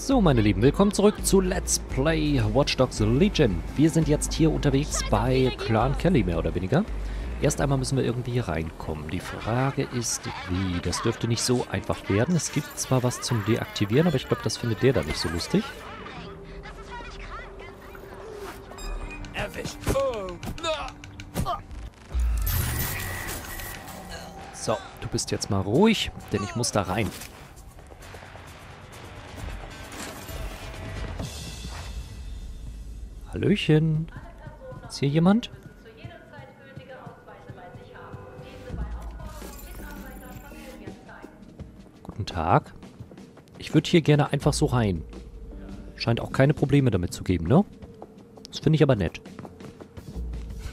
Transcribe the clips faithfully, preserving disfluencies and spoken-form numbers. So, meine Lieben, willkommen zurück zu Let's Play Watch Dogs Legion. Wir sind jetzt hier unterwegs bei Clan Kelly, mehr oder weniger. Erst einmal müssen wir irgendwie hier reinkommen. Die Frage ist, wie? Das dürfte nicht so einfach werden. Es gibt zwar was zum Deaktivieren, aber ich glaube, das findet der da nicht so lustig. So, du bist jetzt mal ruhig, denn ich muss da rein. Hallöchen. Ist hier jemand? Guten Tag. Ich würde hier gerne einfach so rein. Scheint auch keine Probleme damit zu geben, ne? Das finde ich aber nett.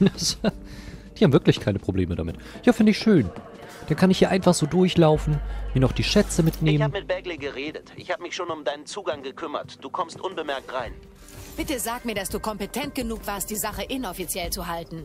Die haben wirklich keine Probleme damit. Ja, finde ich schön. Dann kann ich hier einfach so durchlaufen, mir noch die Schätze mitnehmen. Ich habe mit Bagley geredet. Ich habe mich schon um deinen Zugang gekümmert. Du kommst unbemerkt rein. Bitte sag mir, dass du kompetent genug warst, die Sache inoffiziell zu halten.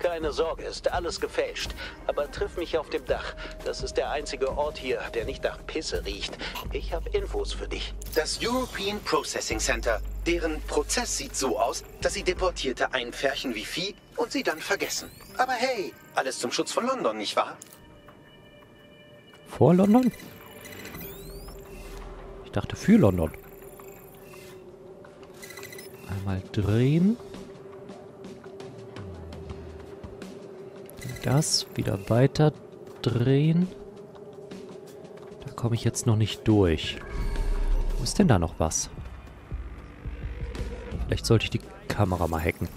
Keine Sorge, ist alles gefälscht. Aber triff mich auf dem Dach. Das ist der einzige Ort hier, der nicht nach Pisse riecht. Ich habe Infos für dich. Das European Processing Center. Deren Prozess sieht so aus, dass sie Deportierte einpferchen wie Vieh und sie dann vergessen. Aber hey, alles zum Schutz von London, nicht wahr? Vor London? Ich dachte für London. Einmal drehen. Das wieder weiter drehen. Da komme ich jetzt noch nicht durch. Wo ist denn da noch was? Vielleicht sollte ich die Kamera mal hacken.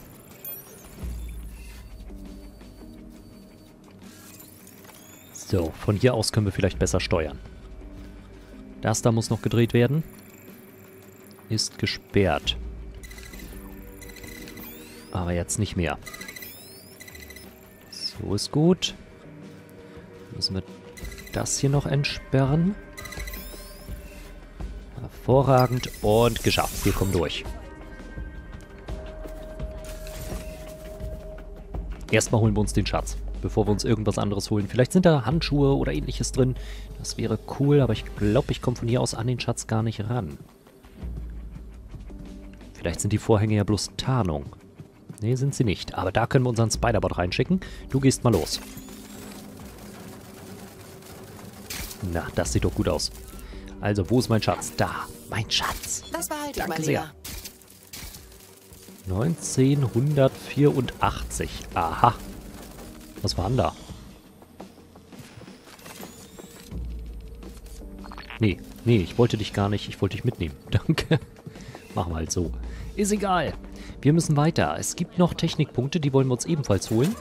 So, von hier aus können wir vielleicht besser steuern. Das da muss noch gedreht werden. Ist gesperrt. Aber jetzt nicht mehr. So ist gut. Müssen wir das hier noch entsperren. Hervorragend. Und geschafft. Wir kommen durch. Erstmal holen wir uns den Schatz, bevor wir uns irgendwas anderes holen. Vielleicht sind da Handschuhe oder ähnliches drin. Das wäre cool, aber ich glaube, ich komme von hier aus an den Schatz gar nicht ran. Vielleicht sind die Vorhänge ja bloß Tarnung. Ne, sind sie nicht. Aber da können wir unseren Spider-Bot reinschicken. Du gehst mal los. Na, das sieht doch gut aus. Also, wo ist mein Schatz? Da, mein Schatz. Das war halt Danke sehr. neunzehnhundertvierundachtzig. Aha. Was war denn da? Nee, nee, ich wollte dich gar nicht. Ich wollte dich mitnehmen. Danke. Machen wir halt so. Ist egal. Wir müssen weiter. Es gibt noch Technikpunkte, die wollen wir uns ebenfalls holen.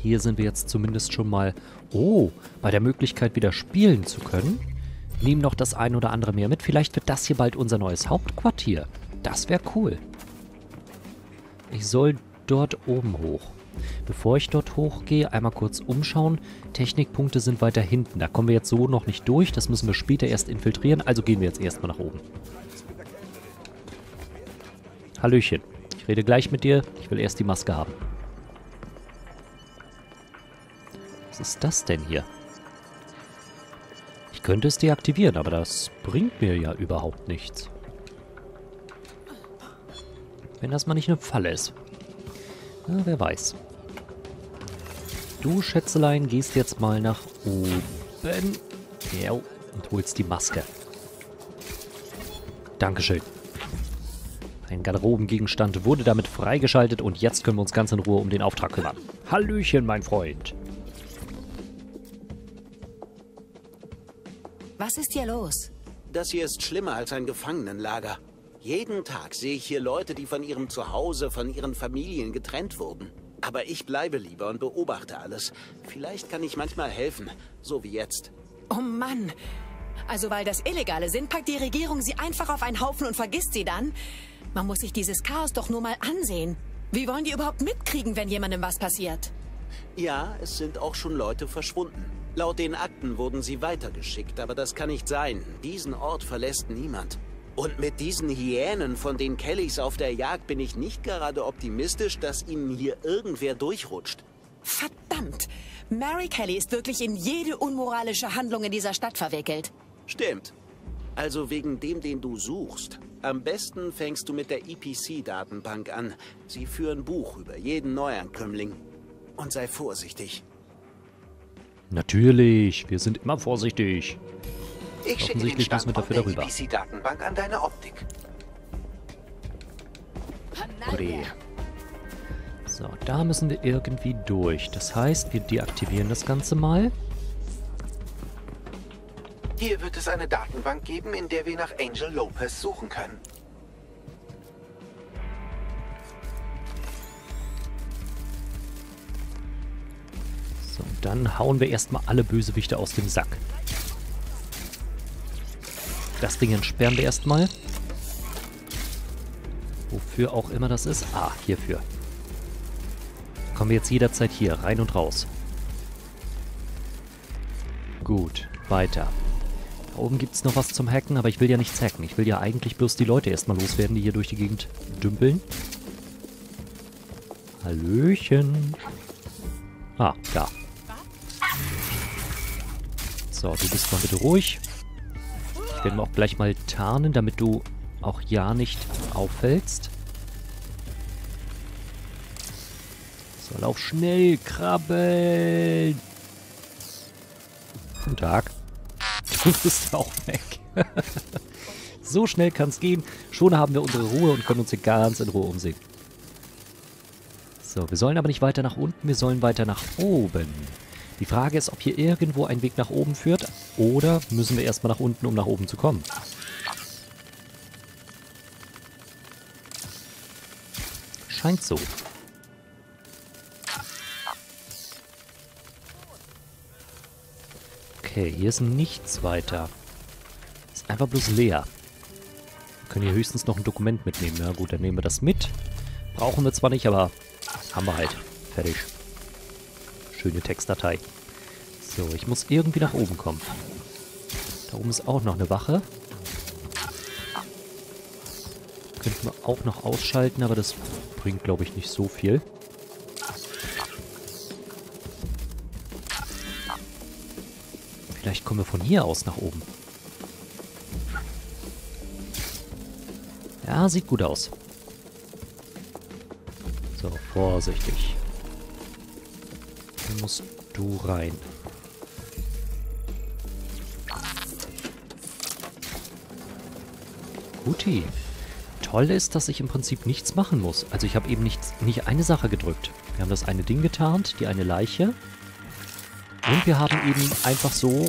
Hier sind wir jetzt zumindest schon mal, oh, bei der Möglichkeit wieder spielen zu können. Nehmen noch das ein oder andere mehr mit. Vielleicht wird das hier bald unser neues Hauptquartier. Das wäre cool. Ich soll dort oben hoch. Bevor ich dort hochgehe, einmal kurz umschauen. Technikpunkte sind weiter hinten. Da kommen wir jetzt so noch nicht durch. Das müssen wir später erst infiltrieren. Also gehen wir jetzt erstmal nach oben. Hallöchen. Ich rede gleich mit dir. Ich will erst die Maske haben. Was ist das denn hier? Ich könnte es deaktivieren, aber das bringt mir ja überhaupt nichts. Wenn das mal nicht eine Falle ist. Na, wer weiß. Du, Schätzelein, gehst jetzt mal nach oben. Ja, und holst die Maske. Dankeschön. Ein Garderobengegenstand wurde damit freigeschaltet und jetzt können wir uns ganz in Ruhe um den Auftrag kümmern. Hallöchen, mein Freund. Was ist hier los? Das hier ist schlimmer als ein Gefangenenlager. Jeden Tag sehe ich hier Leute, die von ihrem Zuhause, von ihren Familien getrennt wurden. Aber ich bleibe lieber und beobachte alles. Vielleicht kann ich manchmal helfen, so wie jetzt. Oh Mann! Also weil das Illegale sind, packt die Regierung sie einfach auf einen Haufen und vergisst sie dann? Man muss sich dieses Chaos doch nur mal ansehen. Wie wollen die überhaupt mitkriegen, wenn jemandem was passiert? Ja, es sind auch schon Leute verschwunden. Laut den Akten wurden sie weitergeschickt, aber das kann nicht sein. Diesen Ort verlässt niemand. Und mit diesen Hyänen von den Kellys auf der Jagd bin ich nicht gerade optimistisch, dass ihnen hier irgendwer durchrutscht. Verdammt! Mary Kelly ist wirklich in jede unmoralische Handlung in dieser Stadt verwickelt. Stimmt. Also wegen dem, den du suchst. Am besten fängst du mit der E P C-Datenbank an. Sie führen Buch über jeden Neuankömmling. Und sei vorsichtig. Natürlich, wir sind immer vorsichtig. Ich schicke den Standort der E P C-Datenbank an deine Optik. Okay. So, da müssen wir irgendwie durch. Das heißt, wir deaktivieren das Ganze mal. Hier wird es eine Datenbank geben, in der wir nach Angel Lopez suchen können. So, dann hauen wir erstmal alle Bösewichte aus dem Sack. Das Ding entsperren wir erstmal. Wofür auch immer das ist. Ah, hierfür. Kommen wir jetzt jederzeit hier rein und raus. Gut, weiter. Da oben gibt es noch was zum Hacken, aber ich will ja nichts hacken. Ich will ja eigentlich bloß die Leute erstmal loswerden, die hier durch die Gegend dümpeln. Hallöchen. Ah, da. So, du bist mal bitte ruhig. Ich werde mir auch gleich mal tarnen, damit du auch ja nicht auffällst. So, lauf schnell, krabbeln. Guten Tag. Du bist auch weg. So schnell kann es gehen. Schon haben wir unsere Ruhe und können uns hier ganz in Ruhe umsehen. So, wir sollen aber nicht weiter nach unten, wir sollen weiter nach oben. Die Frage ist, ob hier irgendwo ein Weg nach oben führt oder müssen wir erstmal nach unten, um nach oben zu kommen. Scheint so. Okay, hier ist nichts weiter. Ist einfach bloß leer. Wir können hier höchstens noch ein Dokument mitnehmen. Na gut, dann nehmen wir das mit. Brauchen wir zwar nicht, aber haben wir halt. Fertig. Schöne Textdatei. So, ich muss irgendwie nach oben kommen. Da oben ist auch noch eine Wache. Könnten wir auch noch ausschalten, aber das bringt, glaube ich, nicht so viel. Vielleicht kommen wir von hier aus nach oben. Ja, sieht gut aus. So, vorsichtig. Hier musst du rein. Guti. Toll ist, dass ich im Prinzip nichts machen muss. Also ich habe eben nichts, nicht eine Sache gedrückt. Wir haben das eine Ding getarnt, die eine Leiche. Und wir haben eben einfach so,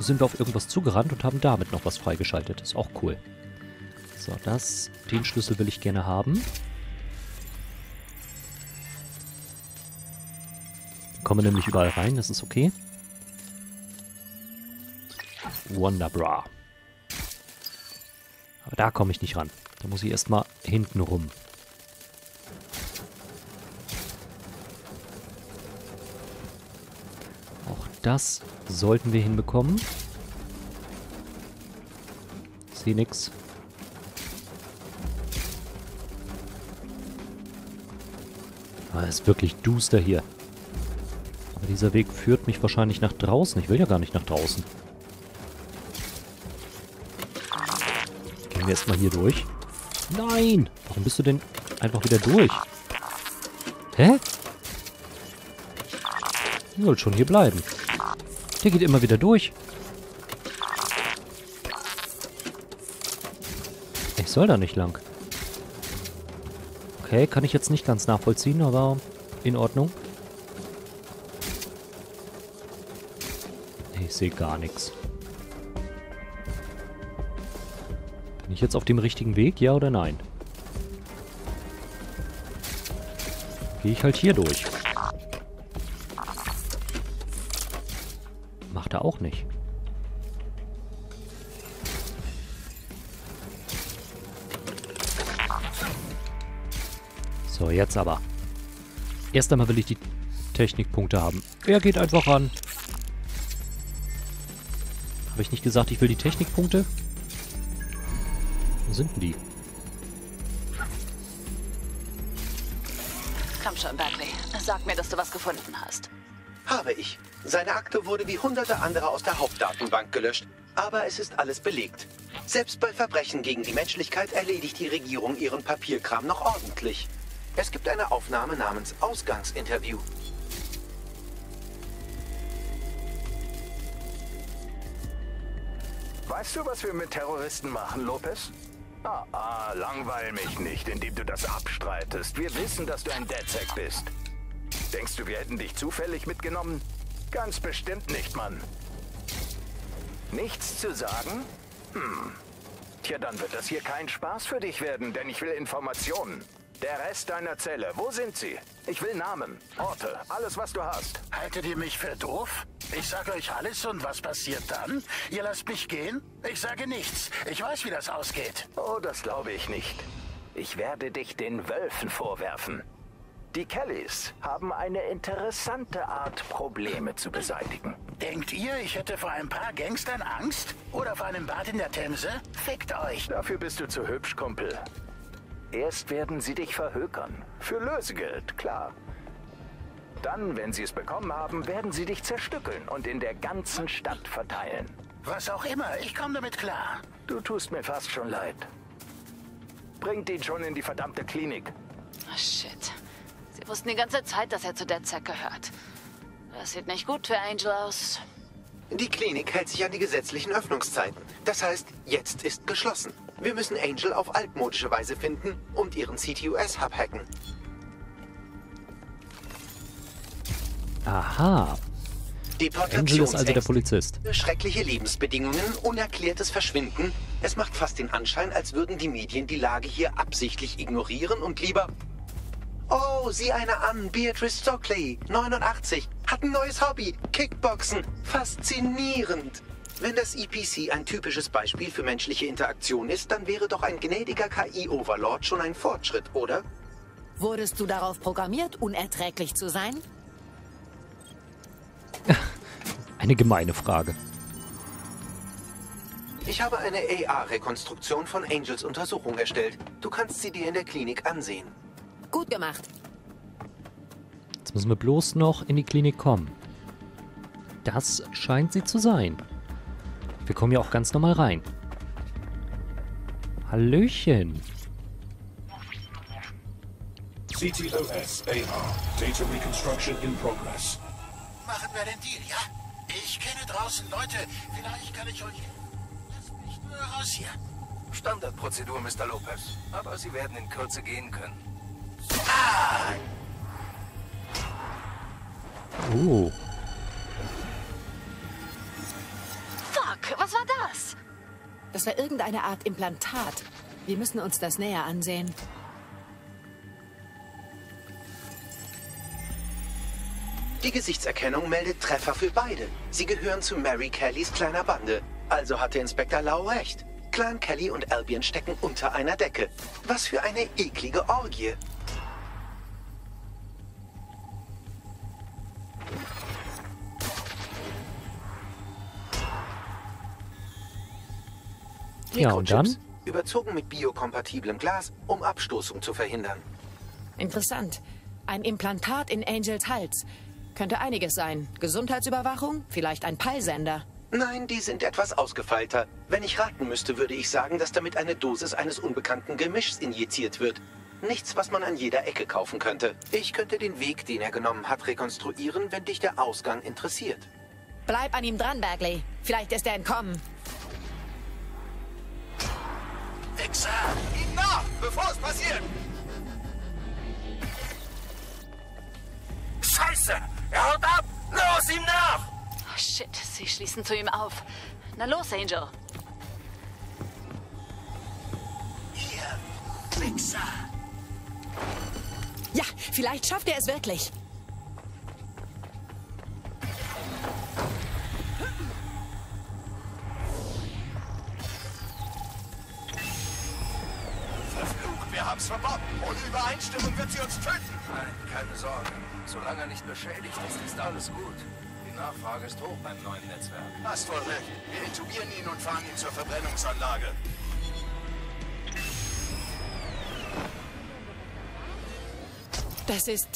sind wir auf irgendwas zugerannt und haben damit noch was freigeschaltet. Ist auch cool. So, das, den Schlüssel will ich gerne haben. Kommen nämlich überall rein, das ist okay. Wonderbra. Aber da komme ich nicht ran. Da muss ich erstmal hinten rum. Das sollten wir hinbekommen. Ich sehe nix. Ah, ist wirklich duster hier. Aber dieser Weg führt mich wahrscheinlich nach draußen. Ich will ja gar nicht nach draußen. Gehen wir erstmal hier durch. Nein! Warum bist du denn einfach wieder durch? Hä? Du sollst schon hier bleiben. Der geht immer wieder durch. Ich soll da nicht lang. Okay, kann ich jetzt nicht ganz nachvollziehen, aber in Ordnung. Ich sehe gar nichts. Bin ich jetzt auf dem richtigen Weg, ja oder nein? Gehe ich halt hier durch. Macht er auch nicht. So, jetzt aber. Erst einmal will ich die Technikpunkte haben. Er geht einfach ran. Habe ich nicht gesagt, ich will die Technikpunkte? Wo sind denn die? Komm schon, Bagley. Sag mir, dass du was gefunden hast. Habe ich. Seine Akte wurde wie hunderte andere aus der Hauptdatenbank gelöscht. Aber es ist alles belegt. Selbst bei Verbrechen gegen die Menschlichkeit erledigt die Regierung ihren Papierkram noch ordentlich. Es gibt eine Aufnahme namens Ausgangsinterview. Weißt du, was wir mit Terroristen machen, Lopez? Ah, ah, langweil mich nicht, indem du das abstreitest. Wir wissen, dass du ein DedSec bist. Denkst du, wir hätten dich zufällig mitgenommen? Ganz bestimmt nicht, Mann. Nichts zu sagen? Hm. Tja, dann wird das hier kein Spaß für dich werden, denn ich will Informationen. Der Rest deiner Zelle, wo sind sie? Ich will Namen, Orte, alles, was du hast. Haltet ihr mich für doof? Ich sage euch alles und was passiert dann? Ihr lasst mich gehen? Ich sage nichts. Ich weiß, wie das ausgeht. Oh, das glaube ich nicht. Ich werde dich den Wölfen vorwerfen. Die Kellys haben eine interessante Art, Probleme zu beseitigen. Denkt ihr, ich hätte vor ein paar Gangstern Angst? Oder vor einem Bad in der Themse? Fickt euch! Dafür bist du zu hübsch, Kumpel. Erst werden sie dich verhökern. Für Lösegeld, klar. Dann, wenn sie es bekommen haben, werden sie dich zerstückeln und in der ganzen Stadt verteilen. Was auch immer, ich komme damit klar. Du tust mir fast schon leid. Bringt ihn schon in die verdammte Klinik. Oh, shit. Sie wussten die ganze Zeit, dass er zu DedSec gehört. Das sieht nicht gut für Angel aus. Die Klinik hält sich an die gesetzlichen Öffnungszeiten. Das heißt, jetzt ist geschlossen. Wir müssen Angel auf altmodische Weise finden und ihren C T U S-Hub hacken. Aha. Angel ist also der Polizist. Schreckliche Lebensbedingungen, unerklärtes Verschwinden. Es macht fast den Anschein, als würden die Medien die Lage hier absichtlich ignorieren und lieber... Oh, sieh einer an, Beatrice Stockley, neunundachtzig, hat ein neues Hobby, Kickboxen, faszinierend. Wenn das E P C ein typisches Beispiel für menschliche Interaktion ist, dann wäre doch ein gnädiger K I-Overlord schon ein Fortschritt, oder? Wurdest du darauf programmiert, unerträglich zu sein? Eine gemeine Frage. Ich habe eine A R-Rekonstruktion von Angels Untersuchung erstellt. Du kannst sie dir in der Klinik ansehen. Gut gemacht. Jetzt müssen wir bloß noch in die Klinik kommen. Das scheint sie zu sein. Wir kommen ja auch ganz normal rein. Hallöchen. C T O S A R. Data Reconstruction in Progress. Machen wir den Deal, ja? Ich kenne draußen Leute. Vielleicht kann ich euch... Lass mich nur raus hier. Standardprozedur, Mister Lopez. Aber Sie werden in Kürze gehen können. Ah! Oh. Fuck, was war das? Das war irgendeine Art Implantat. Wir müssen uns das näher ansehen. Die Gesichtserkennung meldet Treffer für beide. Sie gehören zu Mary Kellys kleiner Bande. Also hatte Inspektor Lau recht. Clan Kelly und Albion stecken unter einer Decke. Was für eine eklige Orgie. Ja, und dann? Überzogen mit biokompatiblem Glas, um Abstoßung zu verhindern. Interessant. Ein Implantat in Angels Hals. Könnte einiges sein. Gesundheitsüberwachung, vielleicht ein Peilsender. Nein, die sind etwas ausgefeilter. Wenn ich raten müsste, würde ich sagen, dass damit eine Dosis eines unbekannten Gemischs injiziert wird. Nichts, was man an jeder Ecke kaufen könnte. Ich könnte den Weg, den er genommen hat, rekonstruieren, wenn dich der Ausgang interessiert. Bleib an ihm dran, Bagley. Vielleicht ist er entkommen. Wichser! Ihm nach, bevor es passiert! Scheiße! Er haut ab! Los, ihm nach! Oh shit, sie schließen zu ihm auf. Na los, Angel. Ihr Wichser! Ja, vielleicht schafft er es wirklich. Verflucht, wir haben's verboten. Ohne Übereinstimmung wird sie uns töten. Nein, keine Sorge. Solange er nicht beschädigt ist, ist alles gut. Die Nachfrage ist hoch beim neuen Netzwerk. Hast voll recht. Wir intubieren ihn und fahren ihn zur Verbrennungsanlage. Das ist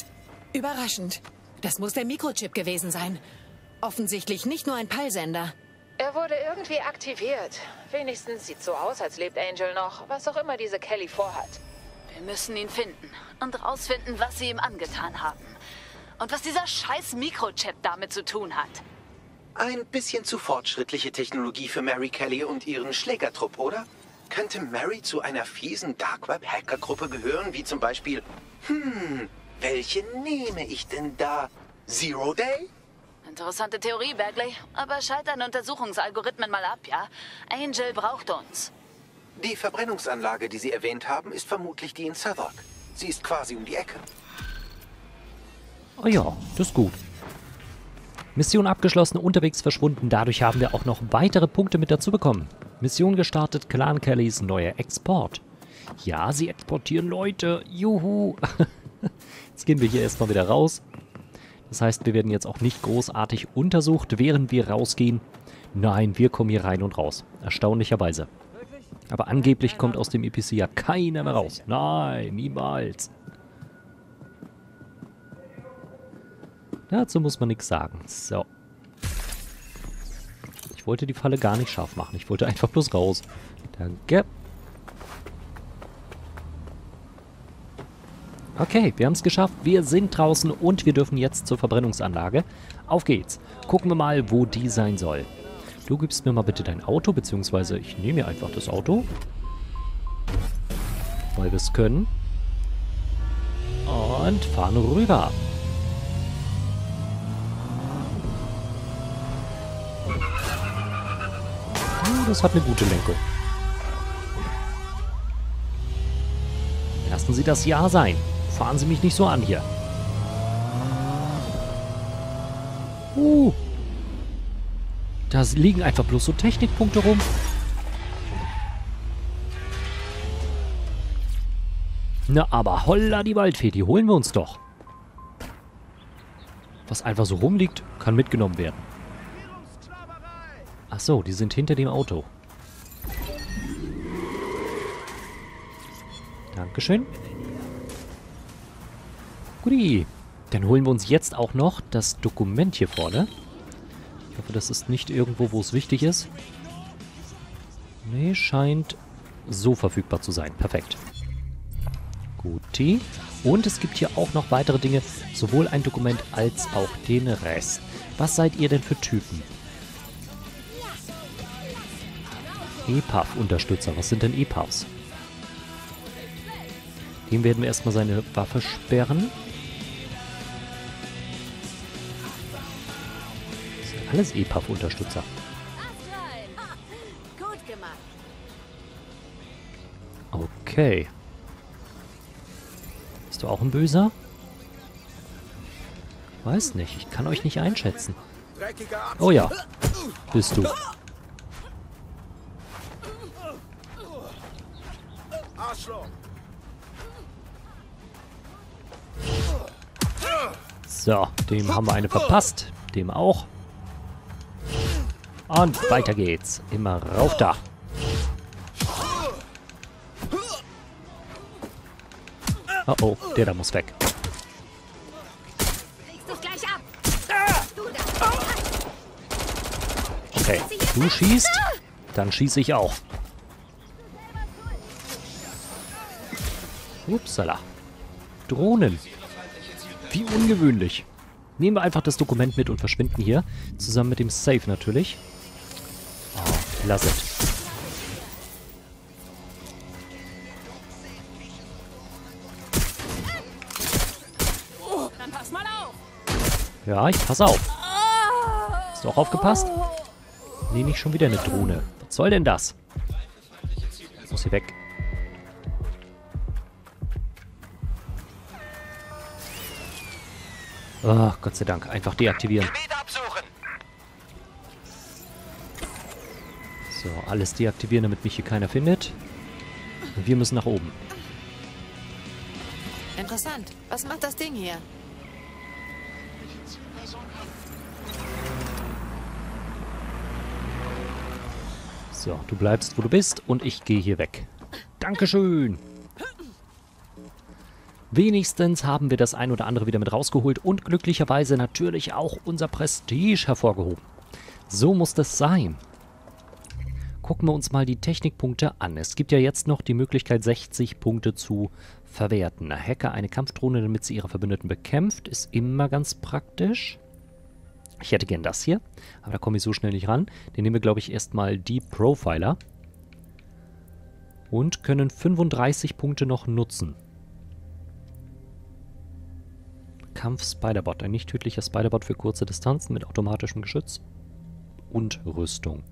überraschend. Das muss der Mikrochip gewesen sein. Offensichtlich nicht nur ein Peilsender. Er wurde irgendwie aktiviert. Wenigstens sieht so aus, als lebt Angel noch, was auch immer diese Kelly vorhat. Wir müssen ihn finden und rausfinden, was sie ihm angetan haben. Und was dieser scheiß Mikrochip damit zu tun hat. Ein bisschen zu fortschrittliche Technologie für Mary Kelly und ihren Schlägertrupp, oder? Könnte Mary zu einer fiesen Dark-Web-Hacker-Gruppe gehören, wie zum Beispiel... Hm, welche nehme ich denn da? Zero Day? Interessante Theorie, Bagley. Aber scheitern Untersuchungsalgorithmen mal ab, ja? Angel braucht uns. Die Verbrennungsanlage, die Sie erwähnt haben, ist vermutlich die in Southwark. Sie ist quasi um die Ecke. Oh ja, das ist gut. Mission abgeschlossen, unterwegs verschwunden. Dadurch haben wir auch noch weitere Punkte mit dazu bekommen. Mission gestartet, Clan Kellys neuer Export. Ja, sie exportieren Leute. Juhu. Jetzt gehen wir hier erstmal wieder raus. Das heißt, wir werden jetzt auch nicht großartig untersucht, während wir rausgehen. Nein, wir kommen hier rein und raus. Erstaunlicherweise. Aber angeblich kommt aus dem E P C ja keiner mehr raus. Nein, niemals. Dazu muss man nichts sagen. So. Ich wollte die Falle gar nicht scharf machen. Ich wollte einfach bloß raus. Danke. Okay, wir haben es geschafft. Wir sind draußen und wir dürfen jetzt zur Verbrennungsanlage. Auf geht's. Gucken wir mal, wo die sein soll. Du gibst mir mal bitte dein Auto, beziehungsweise ich nehme mir einfach das Auto. Weil wir es können. Und fahren rüber. Das hat eine gute Lenkung. Lassen Sie das ja sein. Fahren Sie mich nicht so an hier. Uh. Da liegen einfach bloß so Technikpunkte rum. Na, aber holla die Waldfee, die holen wir uns doch. Was einfach so rumliegt, kann mitgenommen werden. Ach so, die sind hinter dem Auto. Dankeschön. Guti. Dann holen wir uns jetzt auch noch das Dokument hier vorne. Ich hoffe, das ist nicht irgendwo, wo es wichtig ist. Nee, scheint so verfügbar zu sein. Perfekt. Guti. Und es gibt hier auch noch weitere Dinge. Sowohl ein Dokument als auch den Rest. Was seid ihr denn für Typen? E P A F-Unterstützer. Was sind denn E P A Fs? Dem werden wir erstmal seine Waffe sperren. Das sind alles E P A F-Unterstützer. Okay. Bist du auch ein Böser? Weiß nicht. Ich kann euch nicht einschätzen. Oh ja. Bist du. So, dem haben wir eine verpasst. Dem auch. Und weiter geht's. Immer rauf da. Oh oh, der da muss weg. Okay, du schießt, dann schieße ich auch. Upsala. Drohnen. Wie ungewöhnlich. Nehmen wir einfach das Dokument mit und verschwinden hier. Zusammen mit dem Safe natürlich. Oh, lass es. Ja, ich pass auf. Hast du auch aufgepasst? Nee, nicht schon wieder eine Drohne. Was soll denn das? Ich muss hier weg. Oh, Gott sei Dank. Einfach deaktivieren. So, alles deaktivieren, damit mich hier keiner findet. Und wir müssen nach oben. Interessant. Was macht das Ding hier? So, du bleibst, wo du bist und ich gehe hier weg. Dankeschön. Wenigstens haben wir das ein oder andere wieder mit rausgeholt und glücklicherweise natürlich auch unser Prestige hervorgehoben. So muss das sein. Gucken wir uns mal die Technikpunkte an. Es gibt ja jetzt noch die Möglichkeit, sechzig Punkte zu verwerten. Ein Hacker eine Kampfdrohne, damit sie ihre Verbündeten bekämpft, ist immer ganz praktisch. Ich hätte gern das hier, aber da komme ich so schnell nicht ran. Den nehmen wir, glaube ich, erstmal die Profiler. Und können fünfunddreißig Punkte noch nutzen. Kampf Spider-Bot. Ein nicht tödlicher Spider-Bot für kurze Distanzen mit automatischem Geschütz und Rüstung.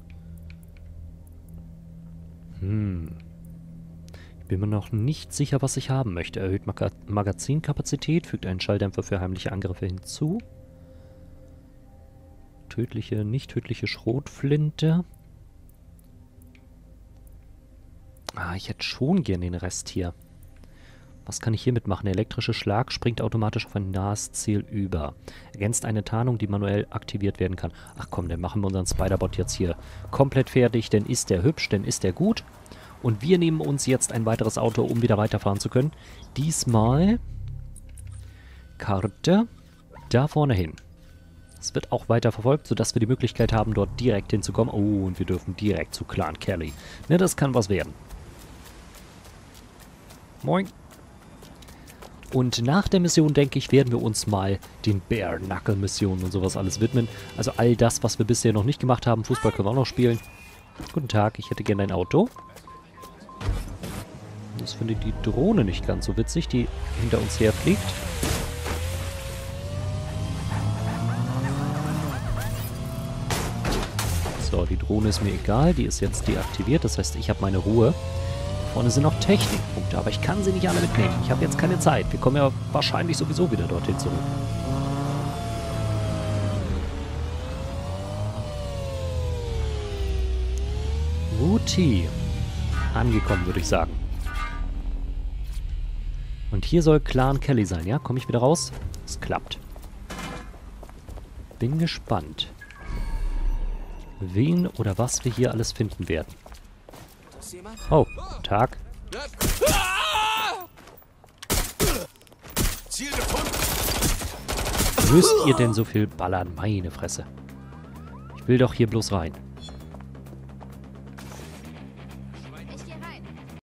Hm. Ich bin mir noch nicht sicher, was ich haben möchte. Erhöht Maga- Magazinkapazität, fügt einen Schalldämpfer für heimliche Angriffe hinzu. Tödliche, nicht tödliche Schrotflinte. Ah, ich hätte schon gern den Rest hier. Was kann ich hiermit machen? Der elektrische Schlag springt automatisch auf ein nahes Ziel über. Ergänzt eine Tarnung, die manuell aktiviert werden kann. Ach komm, dann machen wir unseren Spider-Bot jetzt hier komplett fertig. Denn ist der hübsch, denn ist der gut. Und wir nehmen uns jetzt ein weiteres Auto, um wieder weiterfahren zu können. Diesmal Karte da vorne hin. Es wird auch weiter verfolgt, sodass wir die Möglichkeit haben, dort direkt hinzukommen. Oh, und wir dürfen direkt zu Clan Kelly. Ne, das kann was werden. Moin. Und nach der Mission, denke ich, werden wir uns mal den Bare-Knuckle-Missionen und sowas alles widmen. Also all das, was wir bisher noch nicht gemacht haben. Fußball können wir auch noch spielen. Guten Tag, ich hätte gerne ein Auto. Das finde die Drohne nicht ganz so witzig, die hinter uns herfliegt. So, die Drohne ist mir egal. Die ist jetzt deaktiviert. Das heißt, ich habe meine Ruhe. Vorne sind noch Technikpunkte, aber ich kann sie nicht alle mitnehmen. Ich habe jetzt keine Zeit. Wir kommen ja wahrscheinlich sowieso wieder dorthin zurück. Guti. Angekommen, würde ich sagen. Und hier soll Clan Kelly sein, ja? Komme ich wieder raus? Es klappt. Bin gespannt, wen oder was wir hier alles finden werden. Oh, Tag. Müsst ihr denn so viel ballern? Meine Fresse. Ich will doch hier bloß rein.